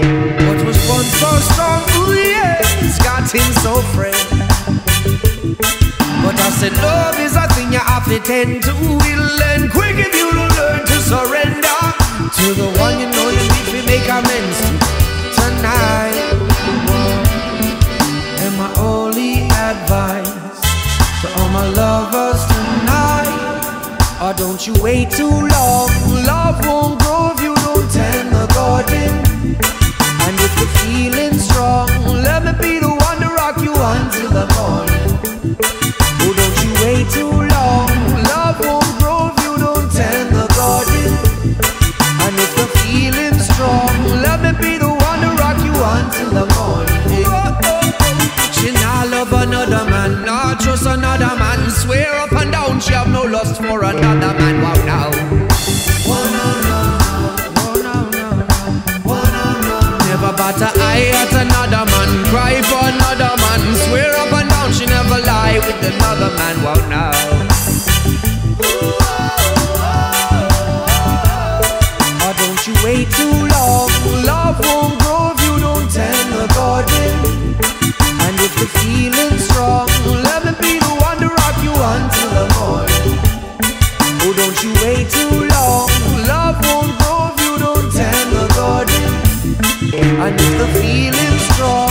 What was once so strong, ooh yeah, it's gotten so frail. But I said love is a thing you have to tend to, will end quick if you don't learn to surrender to the one you know you need to make amends to tonight. And my only advice to all my lovers tonight, oh, don't you wait too long. Love won't grow if you don't tend the garden. And if you're feeling strong, let me be the one to rock you until the morning. Oh, don't you wait too long. Love won't grow if you don't tend the garden. And if you're feeling strong, let me be the one to rock you until the morning. She now love another man, not trust another man, swear up and down she have no lust for another man. Wow now. Never bat an eye at another man, cry for another man, swear up and down she never lie with another man. Wow now. Oh, don't you wait too long. Love won't grow if you don't tend the garden. And if you're feeling strong, let me be the one to rock you until the morning. Oh, don't you wait too long. Love won't grow if you don't tend the garden. And if you're feeling strong.